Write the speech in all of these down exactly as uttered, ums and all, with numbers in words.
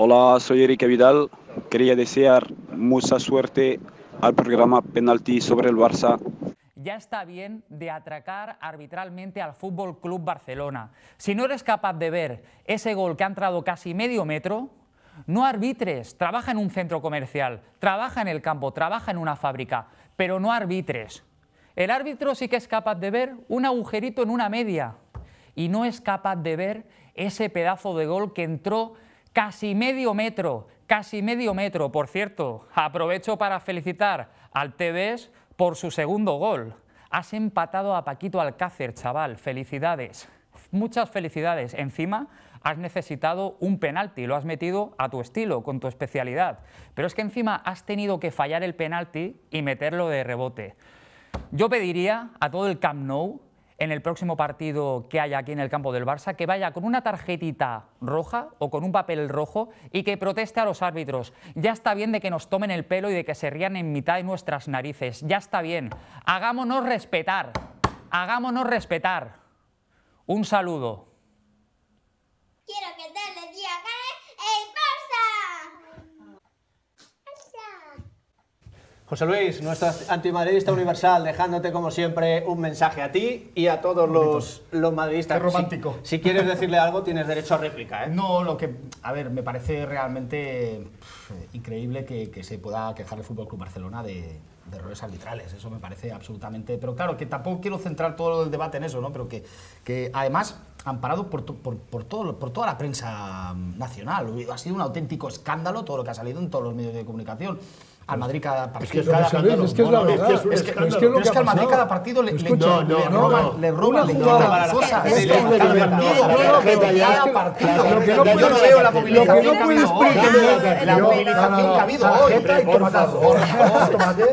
Hola, soy Erika Vidal. Quería desear mucha suerte al programa Penalty sobre el Barça. Ya está bien de atracar arbitralmente al Fútbol Club Barcelona. Si no eres capaz de ver ese gol que ha entrado casi medio metro, no arbitres. Trabaja en un centro comercial, trabaja en el campo, trabaja en una fábrica, pero no arbitres. El árbitro sí que es capaz de ver un agujerito en una media y no es capaz de ver ese pedazo de gol que entró casi medio metro, casi medio metro. Por cierto, aprovecho para felicitar al Teves por su segundo gol. Has empatado a Paquito Alcácer, chaval. Felicidades. Muchas felicidades. Encima has necesitado un penalti, lo has metido a tu estilo, con tu especialidad. Pero es que encima has tenido que fallar el penalti y meterlo de rebote. Yo pediría a todo el Camp Nou, en el próximo partido que haya aquí en el campo del Barça, que vaya con una tarjetita roja o con un papel rojo y que proteste a los árbitros. Ya está bien de que nos tomen el pelo y de que se rían en mitad de nuestras narices. Ya está bien. Hagámonos respetar. Hagámonos respetar. Un saludo. Quiero que te le diga que el Barça. Barça. José Luis, nuestro antimadridista universal, dejándote como siempre un mensaje a ti y a todos los, los madridistas. Qué romántico. Si, si quieres decirle algo, tienes derecho a réplica, ¿eh? No, lo que... A ver, me parece realmente pff, increíble que, que se pueda quejar el F C Barcelona de, de errores arbitrales. Eso me parece absolutamente... Pero claro, que tampoco quiero centrar todo el debate en eso, ¿no? Pero que, que además, amparado por, to, por, por, todo, por toda la prensa nacional. Ha sido un auténtico escándalo todo lo que ha salido en todos los medios de comunicación. Al Madrid cada partido, cada partido. Es que es la verdad. Es que al Madrid cada partido le roban, le roban, le roban cosas. Es que cada partido. Lo que no veo la movilización. La movilización que ha habido hoy.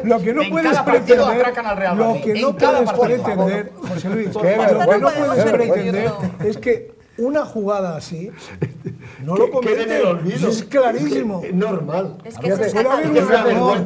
Lo que no puedes pretender, lo que no puedes pretender, José Luis, lo que no puedes pretender es que una jugada así no lo comete, es clarísimo. Es normal. Es que se puede haber un error,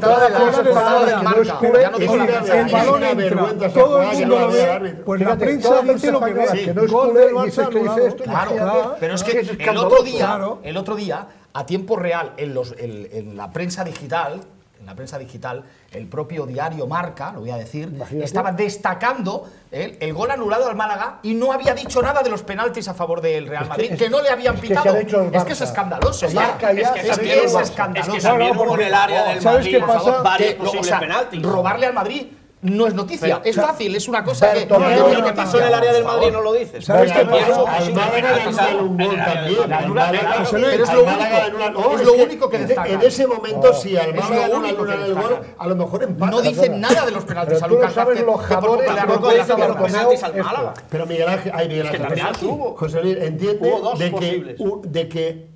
el balón entra, todo el mundo lo ve, pues la prensa dice lo que ve, gol del Barça anulado. Claro, pero es que el otro día, el otro día, a tiempo real, en los, en la prensa digital, en la prensa digital, el propio diario Marca, lo voy a decir, imagínate, estaba destacando el, el gol anulado al Málaga y no había dicho nada de los penaltis a favor del Real Madrid, es que, que no le habían pitado. Es que, es, que es escandaloso. Es, Marca ya, es que, es, que es escandaloso. Es que también hubo en el área del Madrid, por favor, varios posibles penaltis. Robarle al Madrid no es noticia, pero, es fácil, es una cosa que... Lo que pasó en el área del Madrid no lo dices. ¿Sabes qué pasó? Al Málaga le anularon un gol también. Pero es lo único que destaca. En ese momento, si al Málaga le anularon el gol, a lo mejor empata. No dicen nada de los penaltis a Lucas Vázquez. Los jabones tampoco dicen de los penaltis al Málaga. Pero Miguel Ángel... Es que también hubo. José Luis, entiende de que...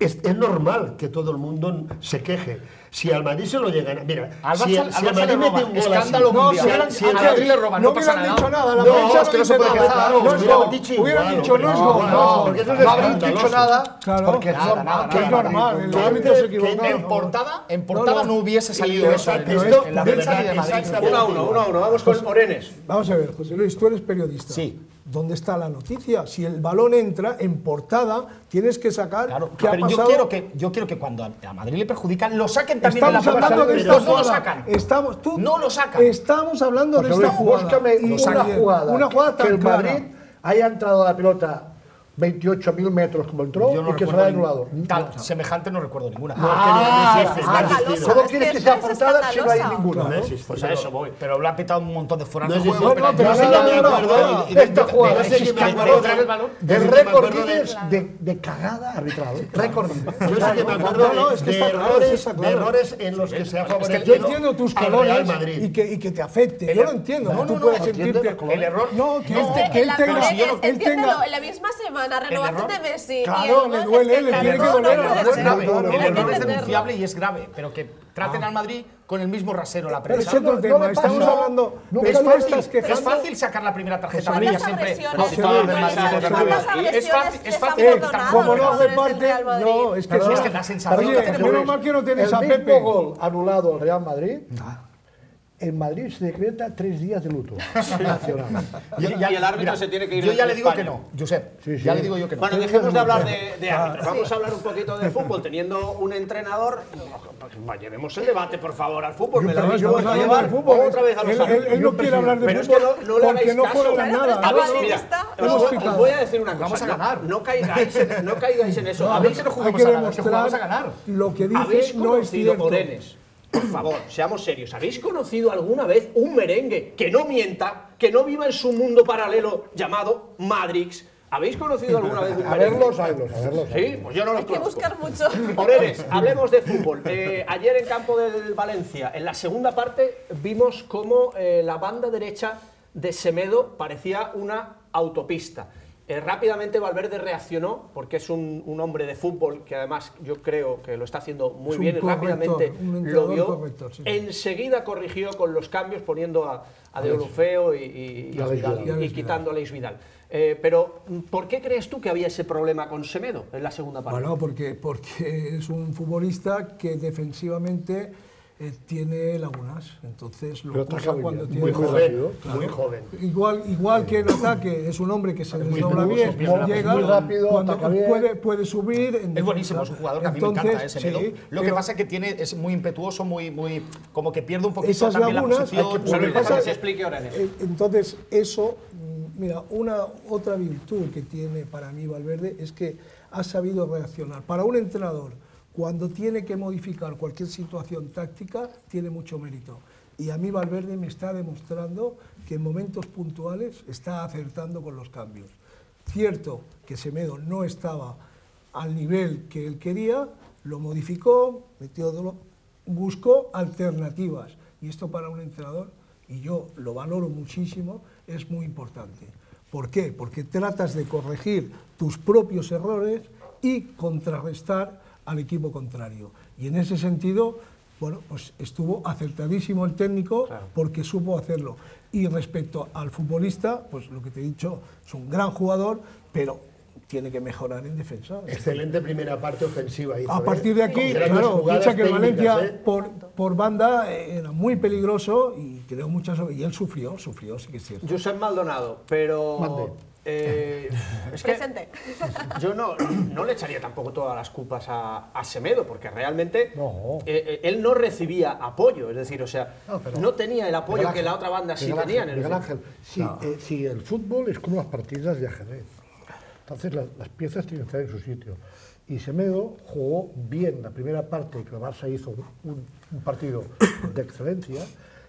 Es, es normal que todo el mundo se queje. Si al Madrid se lo llegan... Mira, al Barça, si, al, si al Madrid mete un gol escándalo así, mundial. No, si, si al Madrid le roban, no, no pasa nada. Dicho nada. La no, es que no se puede quejar. No, no, hubieran dicho, hubieran dicho no, no, no, no, no, no habrían dicho nada, claro, porque nada, nada, nada, que es normal. Que, el que, se que en portada, en portada no, no. no hubiese salido eso. En la prensa de Madrid. Uno a uno, uno a uno. Vamos con Morenes. Vamos a ver, José Luis, tú eres periodista. Sí. ¿Dónde está la noticia? Si el balón entra en portada, tienes que sacar. Claro, ¿qué pero ha pasado? Yo quiero que yo quiero que cuando a Madrid le perjudican lo saquen también. Estamos de la hablando de esta jugada. No lo sacan. Estamos, tú, no lo sacan. Estamos hablando porque de esta jugada. Una jugada, una jugada tan que el Madrid clara haya entrado a la pelota veintiocho mil metros como entró no y que se haya anulado. Tal, no, semejante no recuerdo ninguna. Solo quieres que sea portada si no hay ninguna. Pues a eso voy. Pero lo ha pitado un montón de fuera de juego. No, pero sí me acuerdo. Esta jugada el récord Guinness de cagada arbitral. Récord Guinness. Yo sí que me acuerdo de errores en los que se ha favorecido. Yo entiendo tus colores y que te afecte. Yo lo entiendo. Tú puedes sentirte... El error... No, que él tenga... En la misma semana la renovación de Messi. Claro, le duele, le tiene que doler. El error es denunciable y es grave, pero que traten al Madrid con el mismo rasero la prensa. Es otro tema, estamos hablando... Es fácil sacar la primera tarjeta amarilla siempre. Es fácil, es fácil. Como no hace parte... No, es que la sensación que tenemos... Menos mal que no tienes a Pepe. El mismo gol anulado al Real Madrid... en Madrid se decreta tres días de luto nacional. Y, y, ya, y el árbitro mira, se tiene que ir. Yo ya le digo España. que no, Josep. Sí, sí. Ya le digo yo que no. Bueno, dejemos de hablar de, de árbitros. Vamos a hablar un poquito de fútbol. Teniendo un entrenador, llevemos el debate, por favor, al fútbol. Me la habéis vuelto a llevar otra vez a los árbitros. Él no quiere hablar de fútbol. Pero es que no le hagáis caso. A ver, mira, os voy a decir una cosa. Vamos a ganar. No caigáis en eso. Habéis jugamos a ganar. Lo que dice no es cierto. Por favor, seamos serios. ¿Habéis conocido alguna vez un merengue que no mienta, que no viva en su mundo paralelo llamado Matrix? ¿Habéis conocido alguna vez un merengue? A verlos, a verlos, a verlos. Sí, pues yo no los Hay conozco. Hay que buscar mucho. Orenes, hablemos de fútbol. Eh, ayer en campo del Valencia, en la segunda parte, vimos cómo eh, la banda derecha de Semedo parecía una autopista. Eh, rápidamente Valverde reaccionó, porque es un, un hombre de fútbol que además yo creo que lo está haciendo muy bien, y rápidamente lo vio, corrector, sí. enseguida corrigió con los cambios, poniendo a, a Deulofeu y, y, y, y, y, y quitando a Aleix Vidal. Eh, pero, ¿por qué crees tú que había ese problema con Semedo en la segunda parte? Bueno, porque, porque es un futbolista que defensivamente Eh, tiene lagunas, entonces lo pasa cuando tiene muy joven, joven, claro. muy joven. Igual, igual que el ataque, es un hombre que se desdobla bien, llega, muy rápido, cuando puede, puede subir. En es buenísimo, es un jugador que entonces, a mí me encanta ese sí, Semedo. Lo que pasa es que tiene, es muy impetuoso, muy, muy, como que pierde un poquito esas también lagunas, la posición. Que, pasa, que se explique ahora en eso. Entonces, eso, mira, una otra virtud que tiene para mí Valverde es que ha sabido reaccionar. Para un entrenador, cuando tiene que modificar cualquier situación táctica, tiene mucho mérito. Y a mí Valverde me está demostrando que en momentos puntuales está acertando con los cambios. Cierto que Semedo no estaba al nivel que él quería, lo modificó, metió, buscó alternativas. Y esto para un entrenador, y yo lo valoro muchísimo, es muy importante. ¿Por qué? Porque tratas de corregir tus propios errores y contrarrestar al equipo contrario. Y en ese sentido, bueno, pues estuvo acertadísimo el técnico, claro, porque supo hacerlo. Y respecto al futbolista, pues lo que te he dicho, es un gran jugador, pero tiene que mejorar en defensa. Excelente primera parte ofensiva. Hizo, a partir de aquí, ¿eh? claro, piensa que el Valencia, ¿eh? por, por banda, era muy peligroso y creó muchas... Y él sufrió, sufrió, sí que es cierto. Josep Maldonado, pero... Mande. Eh, es que Presente. Yo no, no le echaría tampoco todas las culpas a, a Semedo, porque realmente no. Eh, él no recibía apoyo, es decir, o sea, no, no tenía el apoyo Ángel, que la otra banda sí Ángel, tenía. En el Miguel Ángel, si, no. eh, si el fútbol es como las partidas de ajedrez, entonces las, las piezas tienen que estar en su sitio. Y Semedo jugó bien la primera parte, que el Barça hizo un, un partido de excelencia,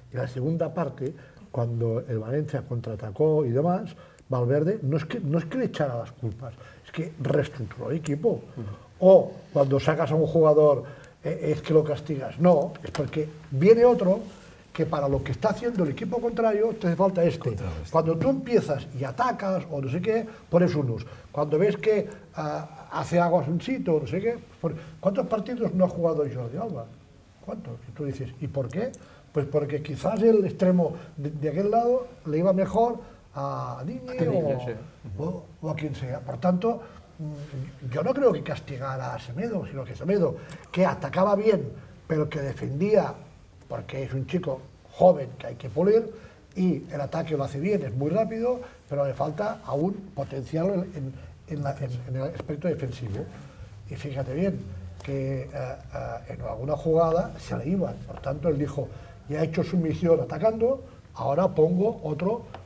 y la segunda parte, cuando el Valencia contraatacó y demás, Valverde no es, que, no es que le echara las culpas, es que reestructuró el equipo. O cuando sacas a un jugador eh, es que lo castigas. No, es porque viene otro que para lo que está haciendo el equipo contrario te hace falta este. este. Cuando tú empiezas y atacas o no sé qué, pones unos. Cuando ves que uh, hace algo a un sitio o no sé qué... Por... ¿Cuántos partidos no ha jugado Jordi Alba? ¿Cuántos? Y tú dices, ¿y por qué? Pues porque quizás el extremo de, de aquel lado le iba mejor... a Digne o, sí. o, o a quien sea. Por tanto, yo no creo que castigara a Semedo, sino que Semedo, que atacaba bien, pero que defendía, porque es un chico joven que hay que pulir, y el ataque lo hace bien, es muy rápido, pero le falta aún potencial en, en, la, en, en el aspecto defensivo. Y fíjate bien, que uh, uh, en alguna jugada se le iban, por tanto él dijo, ya he hecho su misión atacando, ahora pongo otro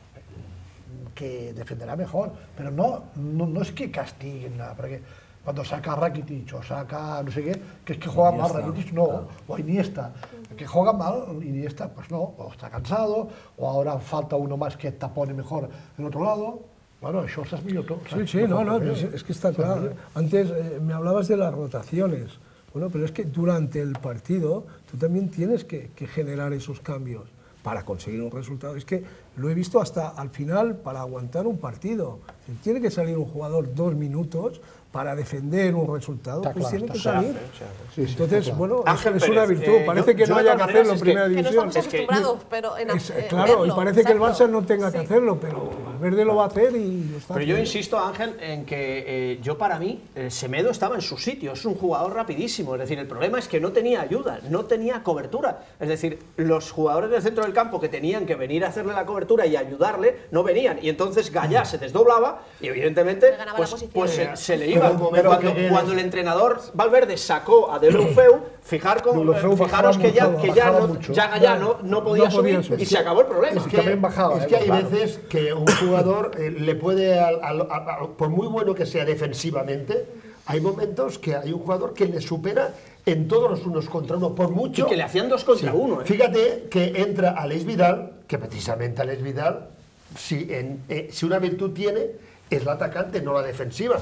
que defenderá mejor, pero no, no, no es que castiguen nada, porque cuando saca a Rakitic o saca no sé qué, que es que juega Iniesta, mal Rakitic, no, claro. o Iniesta, que juega mal Iniesta, pues no, o está cansado, o ahora falta uno más que tapone mejor en otro lado, bueno, eso es mío todo. Sí, sí, no, no, no es, es que está claro. Antes eh, me hablabas de las rotaciones, bueno, pero es que durante el partido tú también tienes que, que generar esos cambios para conseguir un resultado. Es que lo he visto hasta al final para aguantar un partido. Si tiene que salir un jugador dos minutos para defender un resultado, está pues claro, tiene que salir. Claro, claro. Sí, sí, Entonces, claro. bueno, Ángel es, es una virtud. Eh, parece yo, que yo no haya que hacerlo en primera división. Que no estamos acostumbrados, pero en es, Claro, verlo, y parece exacto. que el Barça no tenga sí. que hacerlo, pero Valverde lo va a hacer y... Está Pero yo bien. insisto, Ángel, en que eh, yo para mí, el Semedo estaba en su sitio, es un jugador rapidísimo, es decir, el problema es que no tenía ayuda, no tenía cobertura, es decir, los jugadores del centro del campo que tenían que venir a hacerle la cobertura y ayudarle, no venían, y entonces Gayà se desdoblaba y evidentemente pues, pues se, se le iba. Pero, pero cuando, cuando el entrenador Valverde sacó a Deulofeu, fijar con, Deulofeu fijaros que ya, mucho, que ya, no, ya Gayà no, no podía no subir y se acabó el problema. Es que, también bajaba, es que hay claro. veces que un jugador eh, le puede, al, al, al, por muy bueno que sea defensivamente, hay momentos que hay un jugador que le supera en todos los unos contra uno, por mucho... Y que le hacían dos contra sí. uno. ¿eh? Fíjate que entra Aleix Vidal, que precisamente Aleix Vidal, si, en, eh, si una virtud tiene, es la atacante, no la defensiva.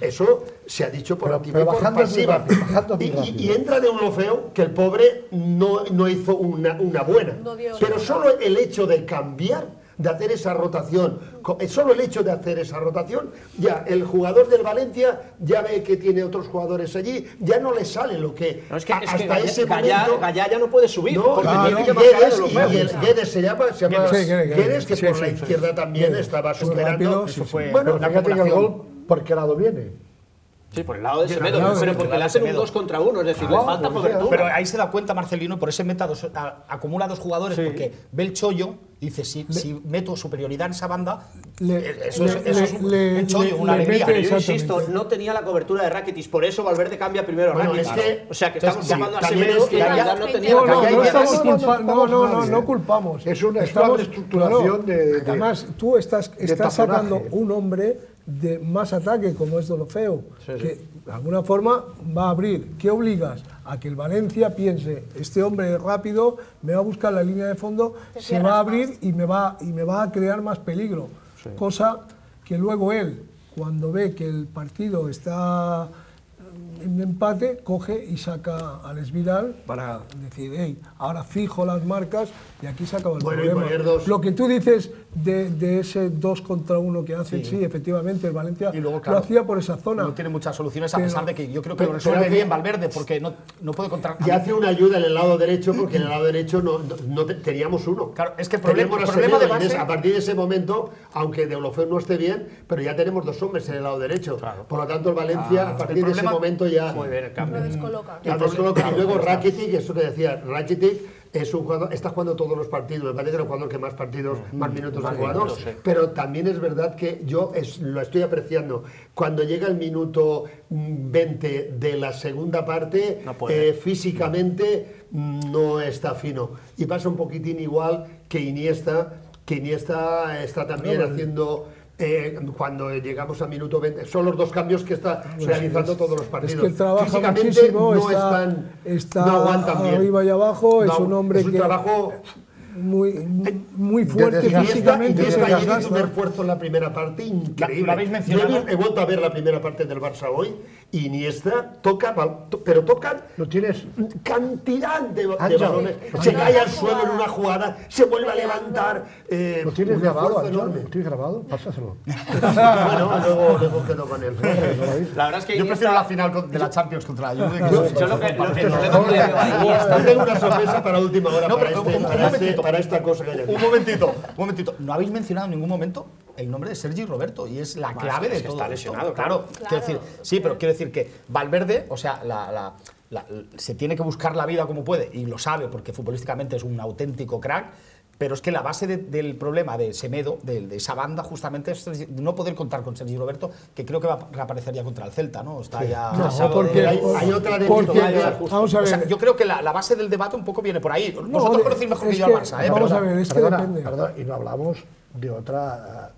Eso se ha dicho por activa y por pasiva. Y, y, y entra Deulofeu, que el pobre no, no hizo una, una buena. No dio Pero nada. solo el hecho de cambiar, de hacer esa rotación, solo el hecho de hacer esa rotación, ya el jugador del Valencia ya ve que tiene otros jugadores allí, ya no le sale lo que... No, es que, a, es hasta que Gayà, ese momento... Gayà ya no puede subir. No, porque ah, tiene no, que Guedes, los y el, Guedes se llama, se llama sí, Guedes, Guedes, que sí, por sí, la sí, izquierda sí, también Guedes. estaba superando. Sí, sí. Fue bueno, fíjate que el gol, ¿por qué lado viene? Sí, por el lado de Semedo, no, pero porque le hacen un dos contra uno, es decir, ah, le falta cobertura. Pero ahí se da cuenta Marcelino, por ese meta dos, a, acumula dos jugadores, sí. porque ve el chollo, dice, si, le, si meto superioridad en esa banda, le, eso, le, es, eso le, es un, le, un chollo, le, una le alegría. Mete, yo insisto, no tenía la cobertura de Rakitic, por eso Valverde cambia primero a Rakitic. Bueno, es que, o sea, que estamos sí, llamando a Semedo que ya no tenía no, la cobertura. No, no, no, no culpamos. Es una estructuración de... Además, tú estás sacando un hombre... de más ataque como es Deulofeu, sí, sí. que de alguna forma va a abrir. ¿Qué obligas? A que el Valencia piense, este hombre rápido me va a buscar la línea de fondo, se, se va a abrir y me va, y me va a crear más peligro. Sí. Cosa que luego él, cuando ve que el partido está en empate, coge y saca a Aleix Vidal para decir, hey, ahora fijo las marcas y aquí se acaba el bueno, problema. Dos... Lo que tú dices de, de ese dos contra uno que hacen, sí. sí, efectivamente, el Valencia y luego, claro, lo hacía por esa zona. No tiene muchas soluciones, a pero, pesar de que yo creo que pero, lo resuelve bien Valverde, porque no, no puede contra... Y hace una ayuda en el lado derecho, porque en el lado derecho no, no, no teníamos uno. Claro, es que el problema, el problema de base... A partir de ese momento, aunque Deulofeu no esté bien, pero ya tenemos dos hombres en el lado derecho. Claro. Por lo tanto, el Valencia, ah, a partir de ese momento... Ya, Muy bien, el cambio. Lo descoloca. Ya lo descoloca. Y luego Rakitic, eso que decía, Rakitic es un jugador, está jugando todos los partidos, me parece el jugador que más partidos, mm, más minutos ha jugado, sí. pero también es verdad que yo es, lo estoy apreciando. Cuando llega el minuto veinte de la segunda parte, no eh, físicamente no está fino. Y pasa un poquitín igual que Iniesta, que Iniesta está también no, haciendo... Eh, cuando llegamos al minuto veinte, son los dos cambios que está pues realizando es, todos los partidos. Es que el físicamente no está, están, está no aguantan bien. Arriba y abajo, no, es un hombre es un que trabajo muy, muy fuerte físicamente. Iniesta hizo un esfuerzo en la primera parte increíble. La, la habéis mencionado. He, he vuelto a ver la primera parte del Barça hoy. Iniesta toca, pero tocan ¿Lo tienes? cantidad de, de balones. Se cae al suelo en una jugada, se vuelve a levantar. Eh, ¿Lo tienes grabado, enorme. ¿Lo tienes grabado? Pásaselo. Bueno, luego, luego quedo con él. La verdad es que yo prefiero la final de la Champions contra la Juve. Yo, yo lo que tengo una sorpresa para última hora, no, para, pero, este, un, para, un este, para esta cosa que hay aquí. Un momentito, un momentito. ¿No habéis mencionado en ningún momento el nombre de Sergi Roberto? Y es la clave de todo. Está lesionado, claro. Quiero decir, sí, pero quiero decir que Valverde, o sea, la, la, la, se tiene que buscar la vida como puede, y lo sabe porque futbolísticamente es un auténtico crack, pero es que la base de, del problema de Semedo, de, de esa banda, justamente es no poder contar con Sergi Roberto, que creo que va a reaparecer ya contra el Celta, ¿no? Está sí. ya... No, porque de, hay, hay otra de porque, ya, vamos a ver. O sea, yo creo que la, la base del debate un poco viene por ahí. Vosotros no, conocéis mejor que yo al Barça, ¿eh? Vamos perdona, a ver, es que perdona, depende. Perdona, y no hablamos... de otra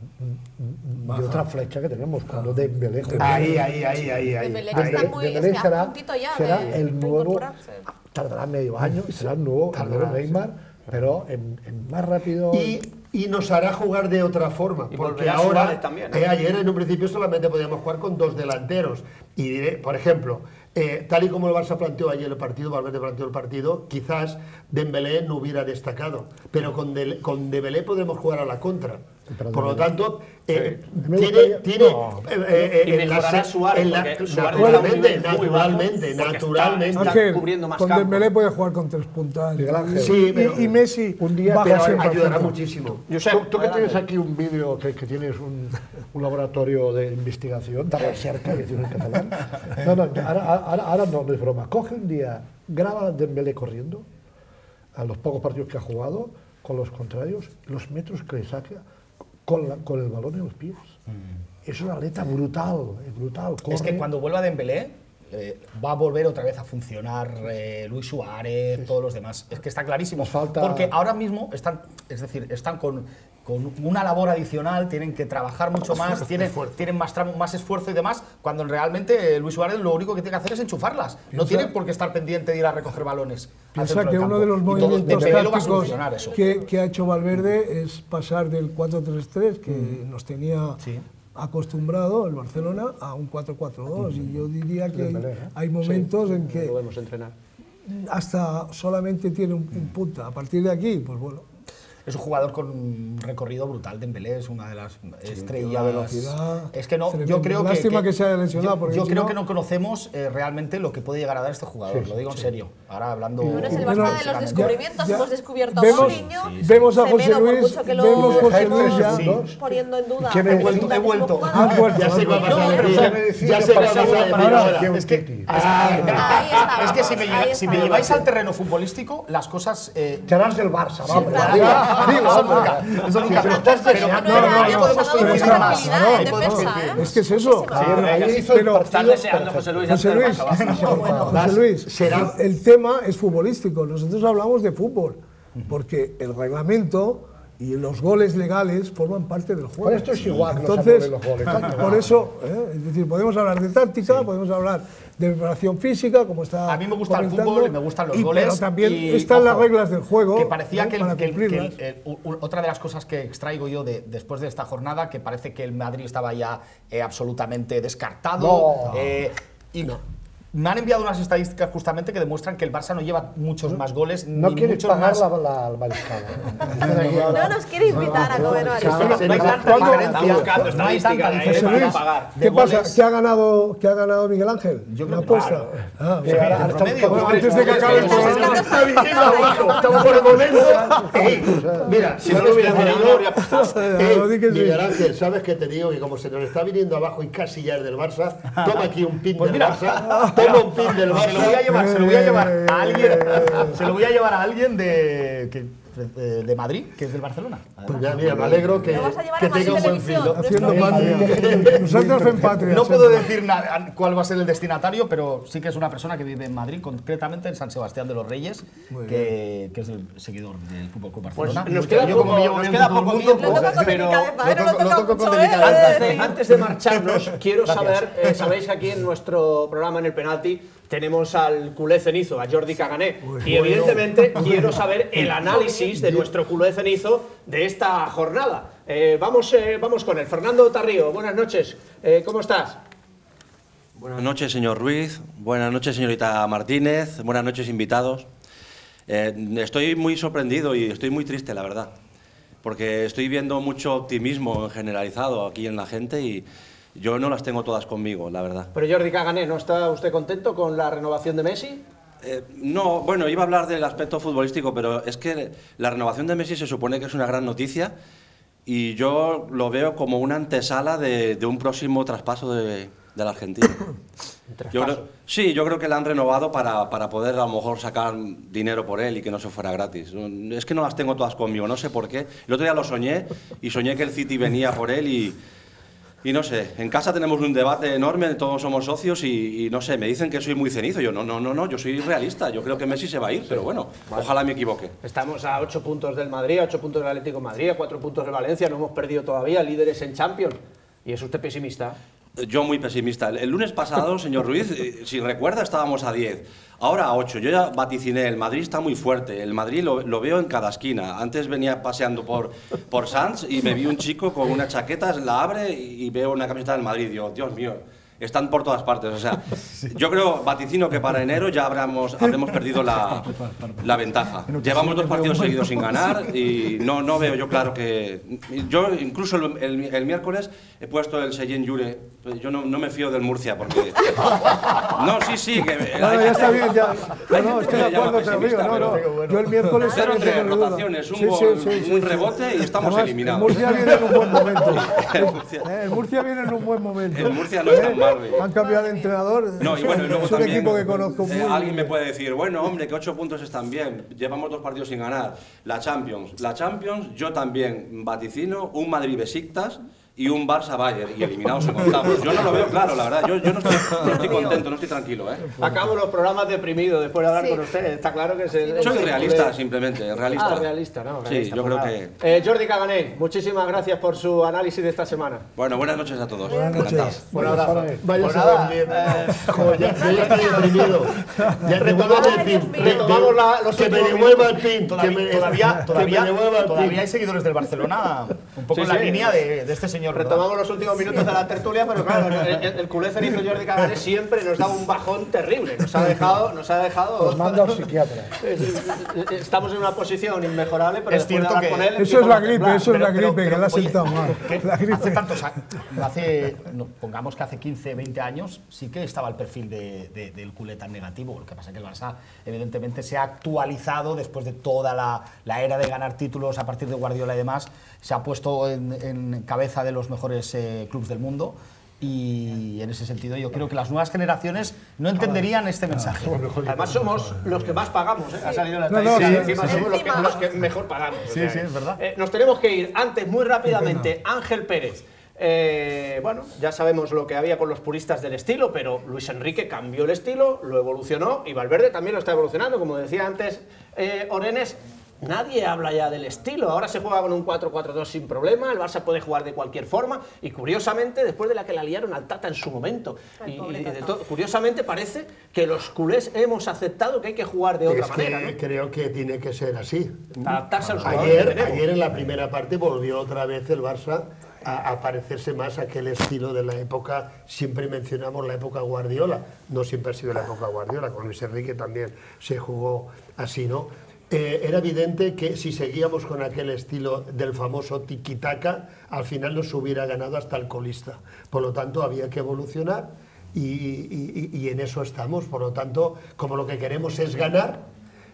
de otra flecha que tenemos cuando ah, Dembélé ahí ahí ahí ahí ahí Dembélé está muy Dembélé será, ya será de, el nuevo tardará medio año y será el nuevo tardará, el nuevo Neymar sí. pero en, en más rápido y, y nos hará jugar de otra forma y porque ahora también, ¿eh? Eh, ayer en un principio solamente podíamos jugar con dos delanteros y diré por ejemplo Eh, tal y como el Barça planteó ayer el partido, Valverde planteó el partido, quizás Dembélé no hubiera destacado, pero con, de, con Dembélé podremos jugar a la contra. Por lo tanto, eh, sí. tiene, tiene no. eh, eh, en la Suárez, naturalmente, naturalmente, naturalmente. Está, está cubriendo más con campo. Dembélé puede jugar con tres puntas. Sí, pero, y, y Messi un día te ayudará muchísimo. Josep, tú, tú que tienes aquí un vídeo, que, que tienes un, un laboratorio de investigación, de recerca, que tienes en catalán. No, no, ahora, ahora, ahora no, no es broma. Coge un día, graba a Dembélé corriendo, a los pocos partidos que ha jugado, con los contrarios, los metros que le saca. Con, la, con el balón en los pies. Mm. Es una atleta brutal, es brutal. Corre. Es que cuando vuelva Dembélé, eh, va a volver otra vez a funcionar eh, Luis Suárez, sí, todos los demás. Es que está clarísimo. Falta... Porque ahora mismo están, es decir, están con, con una labor adicional, tienen que trabajar mucho más, tienen, tienen más tramo, más esfuerzo y demás, cuando realmente eh, Luis Suárez lo único que tiene que hacer es enchufarlas. Piensa, no tiene por qué estar pendiente de ir a recoger balones. Piensa que uno de los movimientos tácticos que, que ha hecho Valverde es pasar del cuatro tres tres, que mm. nos tenía... Sí. acostumbrado el Barcelona a un cuatro cuatro dos, y yo diría que hay, hay momentos sí, en que podemos entrenar. Hasta solamente tiene un, un punta, a partir de aquí, pues bueno. Es un jugador con un recorrido brutal, Dembélé es una de las sí, estrellas. La velocidad, es que no, tremendo. Yo creo Lástima que, que, que se haya lesionado. Yo, porque yo creo no... que no conocemos eh, realmente lo que puede llegar a dar este jugador, sí, lo digo sí. en serio. Ahora hablando... Bueno, es el Barça de los descubrimientos, ya, ya. hemos descubierto a Paulinho, sí, sí. vemos a José Luis, vemos a José Luis ya, sí. poniendo en duda. Que me he vuelto, me he vuelto. Ya se va a pasar, ya se va a pasar. Es que si me lleváis al terreno futbolístico, las cosas... Te harás del Barça, vamos. Digo, eso nunca, eso nunca. Sí, pero, pero, no, no, no, no podemos coincidir más. Es que es eso. Estás deseando, José Luis. José Luis, José Luis el tema es futbolístico. Nosotros hablamos de fútbol, porque el reglamento y los goles legales forman parte del juego. Por esto es igual. Entonces, los goles. Por eso, ¿eh? Es decir, podemos hablar de táctica, sí. podemos hablar de preparación física, como está. A mí me gusta el fútbol, me gustan los y, goles. Pero también y, están ojo, las reglas del juego. Que parecía ¿no? que, el, que, el, que el, eh, otra de las cosas que extraigo yo de, después de esta jornada, que parece que el Madrid estaba ya eh, absolutamente descartado. No. Eh, y no. Me han enviado unas estadísticas justamente que demuestran que el Barça no lleva muchos no, más goles. No ni quieres pagar más... la, la, la mariscada. No nos quiere invitar a comer mariscada. No hay tanta diferencia. No hay tanta diferencia. ¿Qué pasa? ¿Qué ha ganado, qué ha ganado Miguel Ángel? Yo creo que claro. ah, o sea, bueno, antes de que acabe el programa. Estamos por el momento. Mira, si no lo hubiera ganado, habría apostado. Miguel Ángel, sabes que te digo que como se nos está viniendo abajo y casi ya es del Barça, toma aquí un pin del Barça. Un pin del Barça. Se lo voy a llevar, se lo voy a llevar a alguien. Se lo voy a llevar a alguien de, que, de, de Madrid, que es del Barcelona. Pues ya, mira, me alegro que, que tenga un buen fin. No puedo decir nada, cuál va a ser el destinatario, pero sí que es una persona que vive en Madrid, concretamente en San Sebastián de los Reyes, que, que es el seguidor del Fútbol Club Barcelona. Pues nos queda poco, nos queda poco tiempo, pero lo toco con delicadeza. Antes de marcharnos, quiero saber, sabéis que aquí en nuestro programa, en el Penalty, tenemos al culé cenizo, a Jordi Cagané. Uy, y evidentemente bueno. quiero saber el análisis de nuestro culé cenizo de esta jornada. Eh, vamos, eh, vamos con él. Fernando Tarrío, buenas noches. Eh, ¿Cómo estás? Buenas noches, señor Ruiz. Buenas noches, señorita Martínez. Buenas noches, invitados. Eh, estoy muy sorprendido y estoy muy triste, la verdad. Porque estoy viendo mucho optimismo generalizado aquí en la gente y... yo no las tengo todas conmigo, la verdad. Pero Jordi Cagané, ¿no está usted contento con la renovación de Messi? Eh, no, bueno, iba a hablar del aspecto futbolístico, pero es que la renovación de Messi se supone que es una gran noticia y yo lo veo como una antesala de, de un próximo traspaso de, de la Argentina. Yo creo, sí, yo creo que la han renovado para, para poder a lo mejor sacar dinero por él y que no se fuera gratis. Es que no las tengo todas conmigo, no sé por qué. El otro día lo soñé y soñé que el City venía por él y... y no sé, en casa tenemos un debate enorme, todos somos socios y, y no sé, me dicen que soy muy cenizo. Yo no, no, no, no, yo soy realista, yo creo que Messi se va a ir, pero bueno, vale. Ojalá me equivoque. Estamos a ocho puntos del Madrid, a ocho puntos del Atlético de Madrid, a cuatro puntos del Valencia, no hemos perdido todavía, líderes en Champions. ¿Y es usted pesimista? Yo muy pesimista. El, el lunes pasado, señor Ruiz, si recuerda, estábamos a diez, ahora a ocho. Yo ya vaticiné, el Madrid está muy fuerte, el Madrid lo, lo veo en cada esquina. Antes venía paseando por, por Sanz y me vi un chico con una chaqueta, la abre y veo una camiseta del Madrid. Dios, Dios mío, están por todas partes. O sea, sí. Yo creo, vaticino, que para enero ya habremos, habremos perdido la, la ventaja. Llevamos dos partidos seguidos sin ganar y no, no veo yo claro que... Yo incluso el, el, el miércoles he puesto el Seyen Yure. Yo no, no me fío del Murcia porque... No, sí, sí, que... No, no, ya está bien, ya. No, no, estoy de acuerdo, te río, no, no. Bueno. Yo el miércoles... Pero entre rotaciones, un, sí, gol, sí, sí, un sí, rebote sí. Y estamos además eliminados. El Murcia viene en un buen momento. El Murcia, eh, el Murcia viene en un buen momento. El Murcia no está mal. Han cambiado de entrenador. No, y bueno, y luego es un también, equipo que conozco eh, muy alguien bien. Me puede decir, bueno, hombre, que ocho puntos están bien. Llevamos dos partidos sin ganar. La Champions. La Champions, yo también vaticino un Madrid-Besiktas y un Barça-Bayern. Y eliminados en octavos. Yo no lo veo claro, la verdad. Yo, yo no, estoy, no estoy contento, no estoy tranquilo. ¿eh? Acabo los programas deprimidos después de hablar sí. con ustedes. Está claro que se... Soy realista, de... simplemente. Realista. Ah, realista, no. Realista, sí, yo creo nada. que... Eh, Jordi Cagané, muchísimas gracias por su análisis de esta semana. Bueno, buenas noches a todos. Buenas noches. Buenas noches. Buenas noches. Ya estoy deprimido. Ya retomamos el pin. Retomamos los que me devuelva el pin. Todavía hay seguidores del Barcelona un poco en la línea de este señor. Retomamos los últimos minutos de la tertulia, pero claro, el, el culé cenizo Jordi Cagané siempre nos da un bajón terrible. Nos ha dejado... Nos ha dejado pues manda a un psiquiatra. Estamos en una posición inmejorable, pero es cierto que... Con él, eso es la gripe, plan, eso es la gripe, pero, pero, que la ha sentado mal. La gripe. Hace tantos años, hace, no, pongamos que hace quince, veinte años, sí que estaba el perfil de, de, del culé tan negativo. Lo que pasa es que el Barça, evidentemente, se ha actualizado después de toda la, la era de ganar títulos a partir de Guardiola y demás. Se ha puesto en, en cabeza de los mejores eh, clubes del mundo y en ese sentido yo creo que las nuevas generaciones no entenderían este mensaje. Además somos los que más pagamos, ¿eh? Ha salido la talla. No, no, sí, encima sí, somos sí. Los, que, los que mejor pagamos. Sí, o sea, sí, es verdad. Eh, nos tenemos que ir. Antes, muy rápidamente, Ángel Pérez. Eh, bueno, ya sabemos lo que había con los puristas del estilo, pero Luis Enrique cambió el estilo, lo evolucionó y Valverde también lo está evolucionando, como decía antes eh, Orenes. Nadie habla ya del estilo, ahora se juega con un cuatro cuatro dos sin problema, el Barça puede jugar de cualquier forma y curiosamente, después de la que la liaron al Tata en su momento, y, y de curiosamente parece que los culés hemos aceptado que hay que jugar de otra es manera. Que, ¿no? Creo que tiene que ser así. Adaptarse al jugador. Ayer, ayer en la primera parte volvió otra vez el Barça a parecerse más a aquel estilo de la época, siempre mencionamos la época Guardiola, no siempre ha sido la época Guardiola, con Luis Enrique también se jugó así, ¿no? Eh, era evidente que si seguíamos con aquel estilo del famoso tiki-taka, al final nos hubiera ganado hasta el colista. Por lo tanto, había que evolucionar y, y, y en eso estamos. Por lo tanto, como lo que queremos es ganar,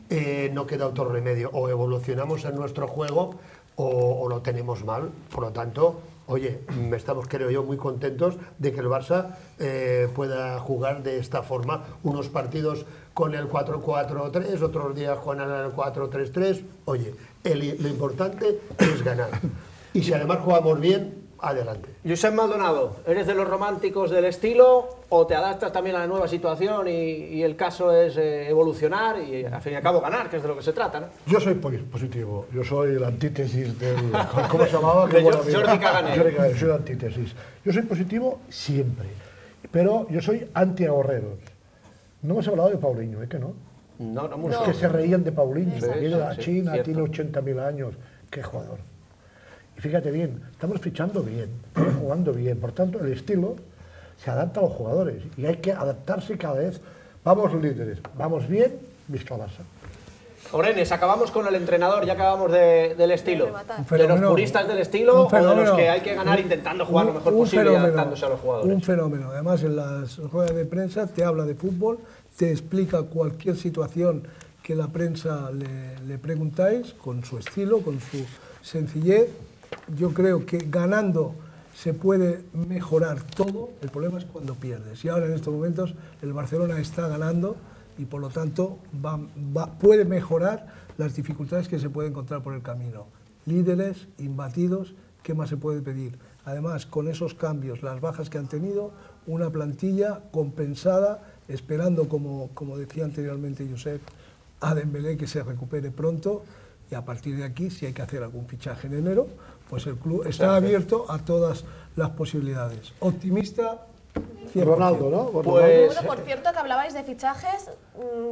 eh, no queda otro remedio. O evolucionamos en nuestro juego o, o lo tenemos mal. Por lo tanto, oye, estamos, creo yo, muy contentos de que el Barça eh, pueda jugar de esta forma unos partidos con el cuatro cuatro tres, otros días con el cuatro tres tres. Oye, el, lo importante es ganar. Y si además jugamos bien, adelante. Josep Maldonado, ¿eres de los románticos del estilo o te adaptas también a la nueva situación y, y el caso es eh, evolucionar y al fin y al cabo ganar, que es de lo que se trata, ¿no? Yo soy positivo, yo soy la antítesis del... ¿Cómo se llamaba? Que yo, Jordi Cagané. Yo soy la antítesis. Yo soy positivo siempre, pero yo soy antiahorreros. No hemos hablado de Paulinho, ¿eh? Que no. No, no hemos... Es que se reían de Paulinho, sí, viene de la sí, China, cierto. Tiene ochenta mil años. Qué jugador. Y fíjate bien, estamos fichando bien, estamos jugando bien. Por tanto, el estilo se adapta a los jugadores y hay que adaptarse cada vez. Vamos líderes, vamos bien, visto a Barça. Orenes, acabamos con el entrenador, ya acabamos de, del estilo. De los puristas del estilo o de los que hay que ganar intentando jugar lo mejor posible y adaptándose a los jugadores. Un fenómeno. Además, en las ruedas de prensa te habla de fútbol, te explica cualquier situación que la prensa le, le preguntáis, con su estilo, con su sencillez. Yo creo que ganando se puede mejorar todo, el problema es cuando pierdes. Y ahora en estos momentos el Barcelona está ganando y por lo tanto va, va, puede mejorar las dificultades que se puede encontrar por el camino. Líderes, imbatidos, ¿qué más se puede pedir? Además, con esos cambios, las bajas que han tenido, una plantilla compensada, esperando, como, como decía anteriormente Josep, a Dembélé que se recupere pronto y a partir de aquí, si hay que hacer algún fichaje en enero, pues el club está abierto a todas las posibilidades. Optimista. Ronaldo, ¿no? Pues, pues, bueno, por cierto, que hablabais de fichajes,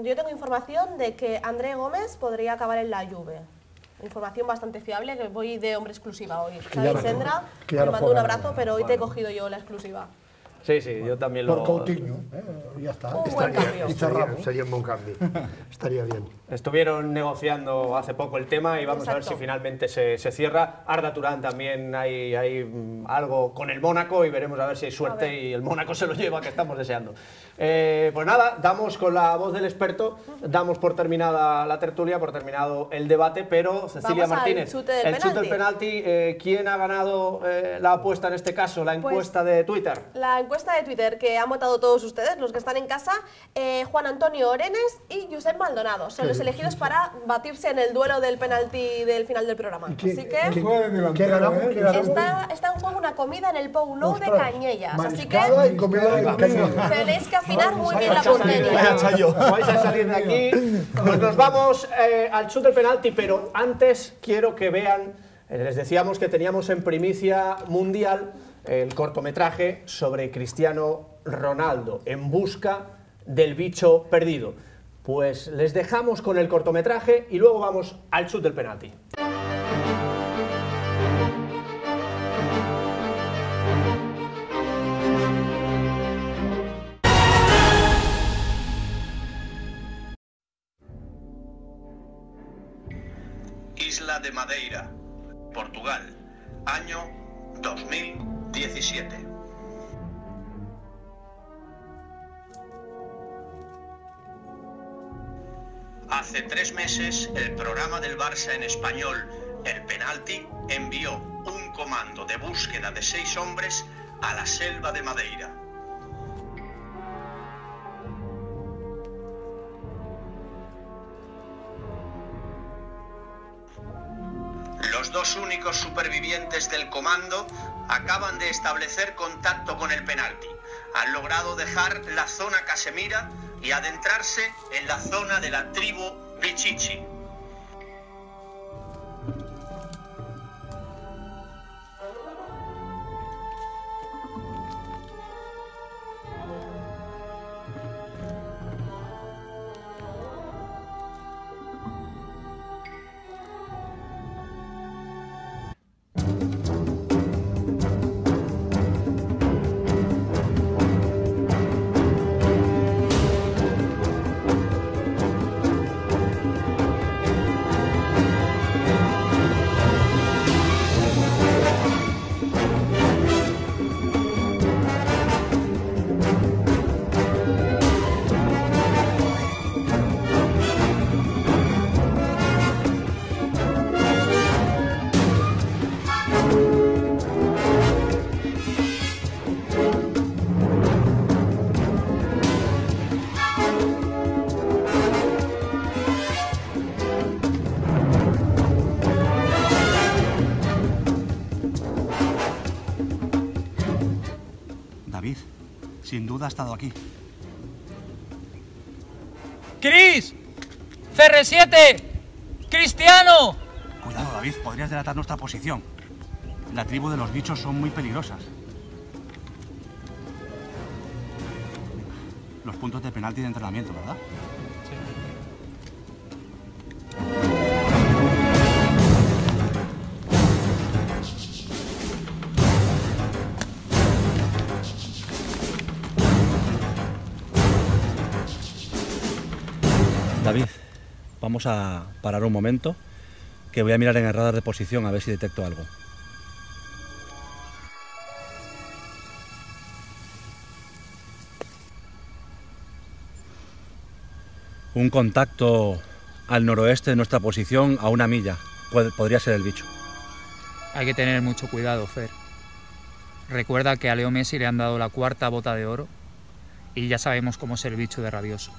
yo tengo información de que André Gómez podría acabar en la Juve. Información bastante fiable, que voy de hombre exclusiva hoy. Sandra, te mando un abrazo, pero hoy te he cogido yo la exclusiva. Sí, sí, yo también lo... Por Coutinho, ¿eh? Ya está. Oh, estaría, estaría, sería un buen cambio. Estaría bien. Estuvieron negociando hace poco el tema y vamos Exacto. a ver si finalmente se, se cierra. Arda Turán también hay, hay algo con el Mónaco y veremos a ver si hay suerte y el Mónaco se lo lleva, que estamos deseando. Eh, pues nada, damos con la voz del experto, damos por terminada la tertulia, por terminado el debate, pero Cecilia vamos Martínez, el chute del el penalti. Chute del penalti eh, ¿quién ha ganado eh, la apuesta en este caso, la encuesta pues, de Twitter? La encuesta de Twitter que han votado todos ustedes, los que están en casa, eh, Juan Antonio Orenes y Josep Maldonado. Son los elegidos para batirse en el duelo del penalti del final del programa. Así que está, está en juego una comida en el Pou Nou de Cañellas. Así que tenéis que afinar muy bien la portería. Vais a salir de aquí. Pues nos vamos eh, al chute del penalti, pero antes quiero que vean, eh, les decíamos que teníamos en primicia mundial el cortometraje sobre Cristiano Ronaldo, en busca del bicho perdido. Pues les dejamos con el cortometraje y luego vamos al chute del penalti. Isla de Madeira, Portugal, año dos mil diecisiete. Hace tres meses, el programa del Barça en español, El Penalti, envió un comando de búsqueda de seis hombres a la selva de Madeira. Los dos únicos supervivientes del comando acaban de establecer contacto con el penalti. Han logrado dejar la zona Casemira y adentrarse en la zona de la tribu Bichichi. Sin duda ha estado aquí. ¡Cris! ¡C R siete! ¡Cristiano! Cuidado, David, podrías delatar nuestra posición. La tribu de los bichos son muy peligrosas. Los puntos de penalti de entrenamiento, ¿verdad? David, vamos a parar un momento, que voy a mirar en el radar de posición a ver si detecto algo. Un contacto al noroeste de nuestra posición a una milla. Podría ser el bicho. Hay que tener mucho cuidado, Fer. Recuerda que a Leo Messi le han dado la cuarta bota de oro y ya sabemos cómo es el bicho de rabioso.